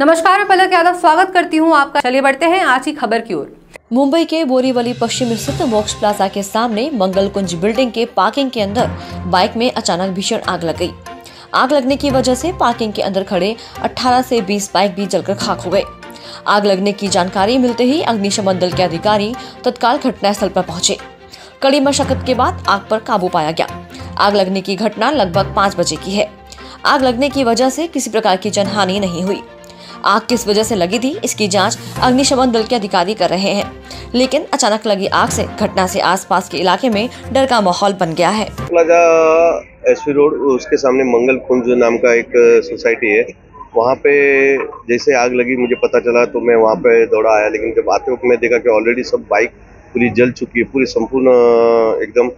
नमस्कार, मैं पलक यादव स्वागत करती हूं आपका। चलिए बढ़ते हैं आज की खबर की ओर। मुंबई के बोरीवली पश्चिम स्थित मोक्ष प्लाजा के सामने मंगलकुंज बिल्डिंग के पार्किंग के अंदर बाइक में अचानक भीषण आग लग गई। आग लगने की वजह से पार्किंग के अंदर खड़े 18 से 20 बाइक भी जलकर खाक हो गए। आग लगने की जानकारी मिलते ही अग्निशमन दल के अधिकारी तत्काल घटनास्थल पर पहुंचे। कड़ी मशक्कत के बाद आग पर काबू पाया गया। आग लगने की घटना लगभग 5 बजे की है। आग लगने की वजह से किसी प्रकार की जनहानि नहीं हुई। आग किस वजह से लगी थी, इसकी जांच अग्निशमन दल के अधिकारी कर रहे हैं, लेकिन अचानक लगी आग से घटना से आसपास के इलाके में डर का माहौल बन गया है। प्लाजा एसवी रोड, उसके सामने मंगलकुंज नाम का एक सोसाइटी है, वहाँ पे जैसे आग लगी मुझे पता चला तो मैं वहाँ पे दौड़ा आया, लेकिन जब आते वक्त मैं देखा कि ऑलरेडी सब बाइक पूरी जल चुकी है। पूरी संपूर्ण एकदम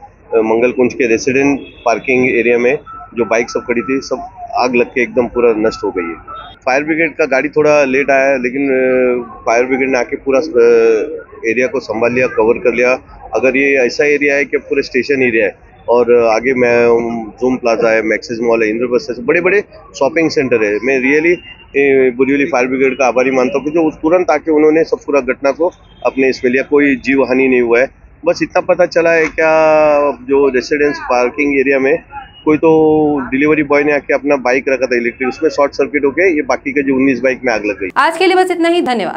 मंगलकुंज के रेसिडेंट पार्किंग एरिया में जो बाइक सब खड़ी थी, सब आग लग के एकदम पूरा नष्ट हो गई है। फायर ब्रिगेड का गाड़ी थोड़ा लेट आया है, लेकिन फायर ब्रिगेड ने आके पूरा एरिया को संभाल लिया, कवर कर लिया। अगर ये ऐसा एरिया है कि पूरे स्टेशन एरिया है और आगे मैं जूम प्लाजा है, मैक्सेज मॉल है, इंद्र बस्, बड़े बड़े शॉपिंग सेंटर है। मैं रियली बोरीवली फायर ब्रिगेड का आभारी मानता हूँ कि जो तुरंत आके उन्होंने सब पूरा घटना को अपने इसमें लिया। कोई जीव हानि नहीं हुआ है। बस इतना पता चला है क्या जो रेसिडेंस पार्किंग एरिया में कोई तो डिलीवरी बॉय ने आके अपना बाइक रखा था इलेक्ट्रिक, उसमें शॉर्ट सर्किट होके ये बाकी के जो 19 बाइक में आग लग गई। आज के लिए बस इतना ही, धन्यवाद।